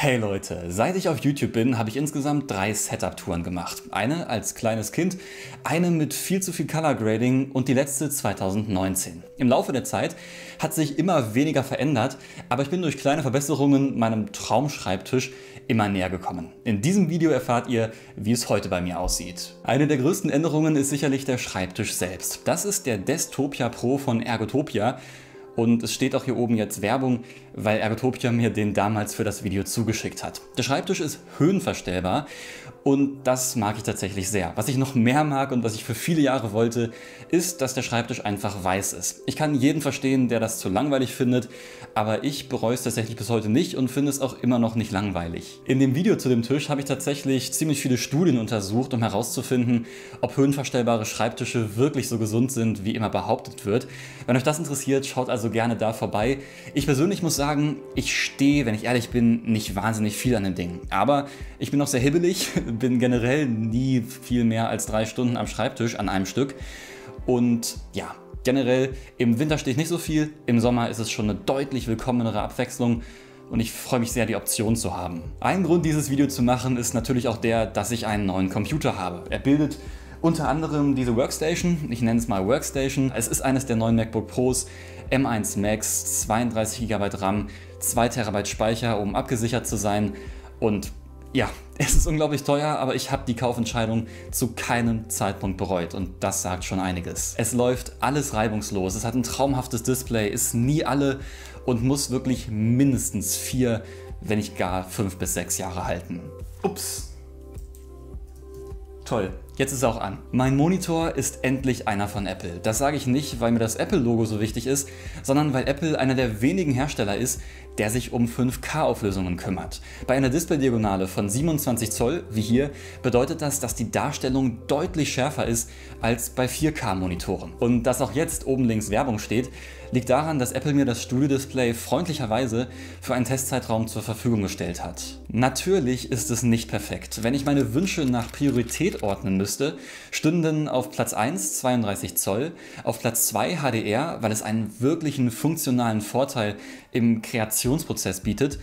Hey Leute, seit ich auf YouTube bin, habe ich insgesamt 3 Setup-Touren gemacht. Eine als kleines Kind, eine mit viel zu viel Color Grading und die letzte 2019. Im Laufe der Zeit hat sich immer weniger verändert, aber ich bin durch kleine Verbesserungen meinem Traumschreibtisch immer näher gekommen. In diesem Video erfahrt ihr, wie es heute bei mir aussieht. Eine der größten Änderungen ist sicherlich der Schreibtisch selbst. Das ist der Desktopia Pro von Ergotopia. Und es steht auch hier oben jetzt Werbung, weil Ergotopia mir den damals für das Video zugeschickt hat. Der Schreibtisch ist höhenverstellbar und das mag ich tatsächlich sehr. Was ich noch mehr mag und was ich für viele Jahre wollte, ist, dass der Schreibtisch einfach weiß ist. Ich kann jeden verstehen, der das zu langweilig findet, aber ich bereue es tatsächlich bis heute nicht und finde es auch immer noch nicht langweilig. In dem Video zu dem Tisch habe ich tatsächlich ziemlich viele Studien untersucht, um herauszufinden, ob höhenverstellbare Schreibtische wirklich so gesund sind, wie immer behauptet wird. Wenn euch das interessiert, schaut also gerne da vorbei. Ich persönlich muss sagen, ich stehe, wenn ich ehrlich bin, nicht wahnsinnig viel an den Dingen. Aber ich bin auch sehr hibbelig, bin generell nie viel mehr als 3 Stunden am Schreibtisch an einem Stück. Und ja, generell im Winter stehe ich nicht so viel, im Sommer ist es schon eine deutlich willkommenere Abwechslung. Und ich freue mich sehr, die Option zu haben. Ein Grund, dieses Video zu machen, ist natürlich auch der, dass ich einen neuen Computer habe. Er bildet unter anderem diese Workstation, ich nenne es mal Workstation. Es ist eines der neuen MacBook Pros, M1 Max, 32 GB RAM, 2 TB Speicher, um abgesichert zu sein. Und ja, es ist unglaublich teuer, aber ich habe die Kaufentscheidung zu keinem Zeitpunkt bereut und das sagt schon einiges. Es läuft alles reibungslos, es hat ein traumhaftes Display, ist nie alle und muss wirklich mindestens 4, wenn nicht gar 5 bis 6 Jahre halten. Ups. Toll. Jetzt ist er auch an. Mein Monitor ist endlich einer von Apple. Das sage ich nicht, weil mir das Apple-Logo so wichtig ist, sondern weil Apple einer der wenigen Hersteller ist, der sich um 5K-Auflösungen kümmert. Bei einer Display-Diagonale von 27 Zoll, wie hier, bedeutet das, dass die Darstellung deutlich schärfer ist als bei 4K-Monitoren. Und dass auch jetzt oben links Werbung steht, liegt daran, dass Apple mir das Studio-Display freundlicherweise für einen Testzeitraum zur Verfügung gestellt hat. Natürlich ist es nicht perfekt. Wenn ich meine Wünsche nach Priorität ordnen müsste, stünden auf Platz 1 32 Zoll, auf Platz 2 HDR, weil es einen wirklichen funktionalen Vorteil im Kreationsprozess bietet,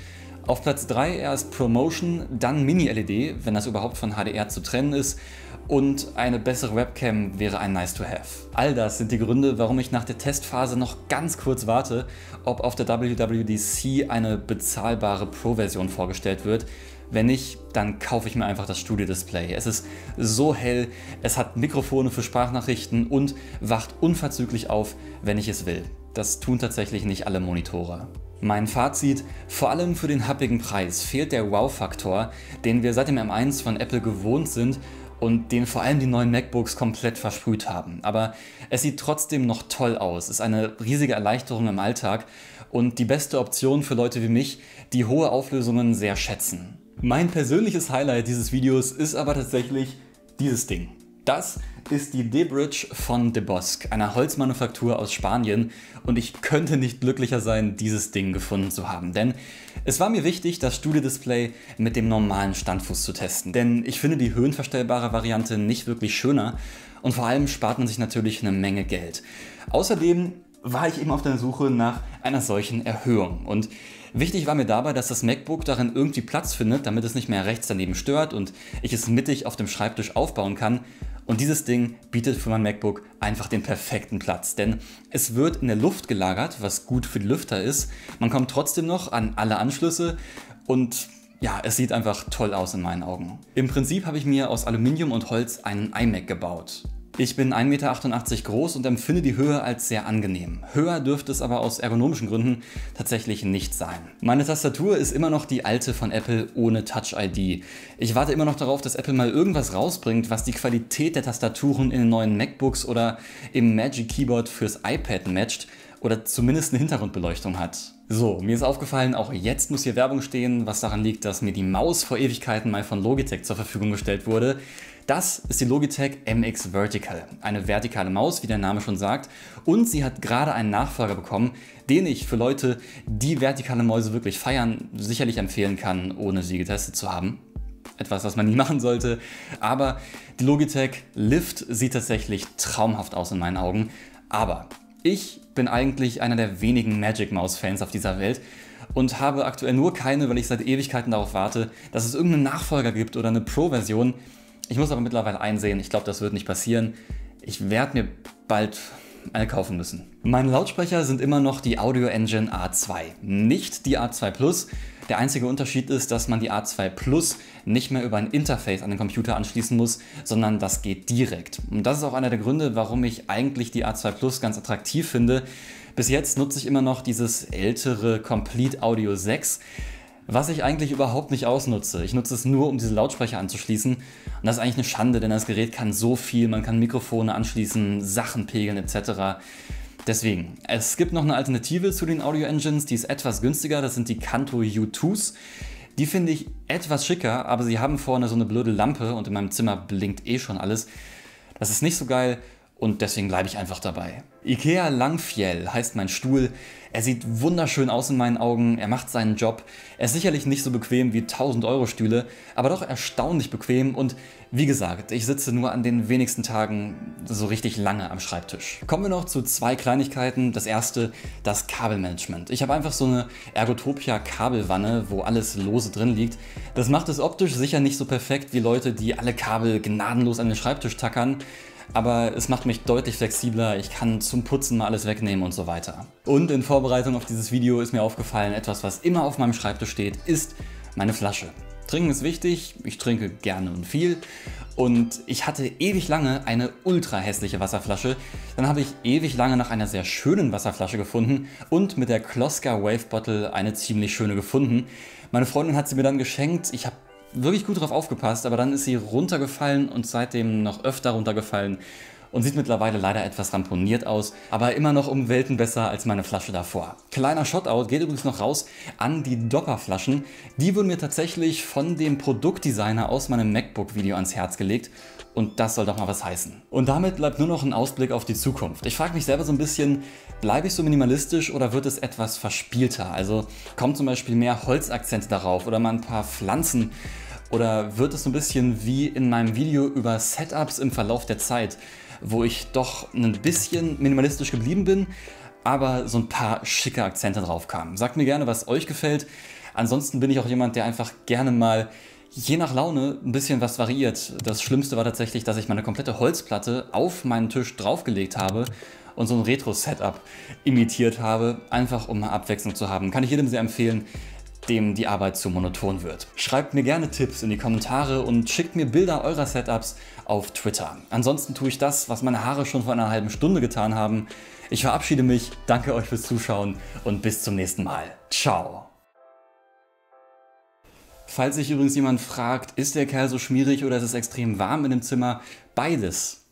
auf Platz 3 erst Promotion, dann Mini-LED, wenn das überhaupt von HDR zu trennen ist, und eine bessere Webcam wäre ein nice to have. All das sind die Gründe, warum ich nach der Testphase noch ganz kurz warte, ob auf der WWDC eine bezahlbare Pro-Version vorgestellt wird. Wenn nicht, dann kaufe ich mir einfach das Studio-Display. Es ist so hell, es hat Mikrofone für Sprachnachrichten und wacht unverzüglich auf, wenn ich es will. Das tun tatsächlich nicht alle Monitore. Mein Fazit: Vor allem für den happigen Preis fehlt der Wow-Faktor, den wir seit dem M1 von Apple gewohnt sind und den vor allem die neuen MacBooks komplett versprüht haben. Aber es sieht trotzdem noch toll aus, ist eine riesige Erleichterung im Alltag und die beste Option für Leute wie mich, die hohe Auflösungen sehr schätzen. Mein persönliches Highlight dieses Videos ist aber tatsächlich dieses Ding. Das ist die Debridge von Debosc, einer Holzmanufaktur aus Spanien, und ich könnte nicht glücklicher sein, dieses Ding gefunden zu haben, denn es war mir wichtig, das Studio-Display mit dem normalen Standfuß zu testen, denn ich finde die höhenverstellbare Variante nicht wirklich schöner und vor allem spart man sich natürlich eine Menge Geld. Außerdem war ich eben auf der Suche nach einer solchen Erhöhung. Und wichtig war mir dabei, dass das MacBook darin irgendwie Platz findet, damit es nicht mehr rechts daneben stört und ich es mittig auf dem Schreibtisch aufbauen kann. Und dieses Ding bietet für mein MacBook einfach den perfekten Platz, denn es wird in der Luft gelagert, was gut für die Lüfter ist. Man kommt trotzdem noch an alle Anschlüsse und ja, es sieht einfach toll aus in meinen Augen. Im Prinzip habe ich mir aus Aluminium und Holz einen iMac gebaut. Ich bin 1,88 Meter groß und empfinde die Höhe als sehr angenehm. Höher dürfte es aber aus ergonomischen Gründen tatsächlich nicht sein. Meine Tastatur ist immer noch die alte von Apple ohne Touch-ID. Ich warte immer noch darauf, dass Apple mal irgendwas rausbringt, was die Qualität der Tastaturen in den neuen MacBooks oder im Magic Keyboard fürs iPad matcht oder zumindest eine Hintergrundbeleuchtung hat. So, mir ist aufgefallen, auch jetzt muss hier Werbung stehen, was daran liegt, dass mir die Maus vor Ewigkeiten mal von Logitech zur Verfügung gestellt wurde. Das ist die Logitech MX Vertical, eine vertikale Maus, wie der Name schon sagt, und sie hat gerade einen Nachfolger bekommen, den ich für Leute, die vertikale Mäuse wirklich feiern, sicherlich empfehlen kann, ohne sie getestet zu haben. Etwas, was man nie machen sollte, aber die Logitech Lift sieht tatsächlich traumhaft aus in meinen Augen, aber ich bin eigentlich einer der wenigen Magic Mouse Fans auf dieser Welt und habe aktuell nur keine, weil ich seit Ewigkeiten darauf warte, dass es irgendeinen Nachfolger gibt oder eine Pro-Version. Ich muss aber mittlerweile einsehen, ich glaube, das wird nicht passieren. Ich werde mir bald eine kaufen müssen. Meine Lautsprecher sind immer noch die Audio Engine A2, nicht die A2 Plus. Der einzige Unterschied ist, dass man die A2 Plus nicht mehr über ein Interface an den Computer anschließen muss, sondern das geht direkt. Und das ist auch einer der Gründe, warum ich eigentlich die A2 Plus ganz attraktiv finde. Bis jetzt nutze ich immer noch dieses ältere Complete Audio 6, was ich eigentlich überhaupt nicht ausnutze. Ich nutze es nur, um diese Lautsprecher anzuschließen. Und das ist eigentlich eine Schande, denn das Gerät kann so viel. Man kann Mikrofone anschließen, Sachen pegeln etc. Deswegen, es gibt noch eine Alternative zu den Audio Engines, die ist etwas günstiger. Das sind die Kanto U2s. Die finde ich etwas schicker, aber sie haben vorne so eine blöde Lampe und in meinem Zimmer blinkt eh schon alles. Das ist nicht so geil. Und deswegen bleibe ich einfach dabei. Ikea Langfjell heißt mein Stuhl. Er sieht wunderschön aus in meinen Augen, er macht seinen Job. Er ist sicherlich nicht so bequem wie 1000-Euro-Stühle, aber doch erstaunlich bequem. Und wie gesagt, ich sitze nur an den wenigsten Tagen so richtig lange am Schreibtisch. Kommen wir noch zu zwei Kleinigkeiten. Das erste, das Kabelmanagement. Ich habe einfach so eine Ergotopia-Kabelwanne, wo alles lose drin liegt. Das macht es optisch sicher nicht so perfekt wie Leute, die alle Kabel gnadenlos an den Schreibtisch tackern. Aber es macht mich deutlich flexibler, ich kann zum Putzen mal alles wegnehmen und so weiter. Und in Vorbereitung auf dieses Video ist mir aufgefallen, etwas, was immer auf meinem Schreibtisch steht, ist meine Flasche. Trinken ist wichtig, ich trinke gerne und viel und ich hatte ewig lange eine ultra hässliche Wasserflasche. Dann habe ich ewig lange nach einer sehr schönen Wasserflasche gefunden und mit der Kloska Wave Bottle eine ziemlich schöne gefunden. Meine Freundin hat sie mir dann geschenkt, ich habe wirklich gut drauf aufgepasst, aber dann ist sie runtergefallen und seitdem noch öfter runtergefallen und sieht mittlerweile leider etwas ramponiert aus, aber immer noch um Welten besser als meine Flasche davor. Kleiner Shoutout geht übrigens noch raus an die Dopperflaschen. Die wurden mir tatsächlich von dem Produktdesigner aus meinem MacBook-Video ans Herz gelegt und das soll doch mal was heißen. Und damit bleibt nur noch ein Ausblick auf die Zukunft. Ich frage mich selber so ein bisschen, bleibe ich so minimalistisch oder wird es etwas verspielter? Also kommen zum Beispiel mehr Holzakzente darauf oder mal ein paar Pflanzen? Oder wird es so ein bisschen wie in meinem Video über Setups im Verlauf der Zeit, wo ich doch ein bisschen minimalistisch geblieben bin, aber so ein paar schicke Akzente drauf kamen. Sagt mir gerne, was euch gefällt. Ansonsten bin ich auch jemand, der einfach gerne mal je nach Laune ein bisschen was variiert. Das Schlimmste war tatsächlich, dass ich meine komplette Holzplatte auf meinen Tisch draufgelegt habe und so ein Retro-Setup imitiert habe, einfach um mal Abwechslung zu haben. Kann ich jedem sehr empfehlen, dem die Arbeit zu monoton wird. Schreibt mir gerne Tipps in die Kommentare und schickt mir Bilder eurer Setups auf Twitter. Ansonsten tue ich das, was meine Haare schon vor einer halben Stunde getan haben. Ich verabschiede mich, danke euch fürs Zuschauen und bis zum nächsten Mal. Ciao! Falls sich übrigens jemand fragt, ist der Kerl so schmierig oder ist es extrem warm in dem Zimmer? Beides.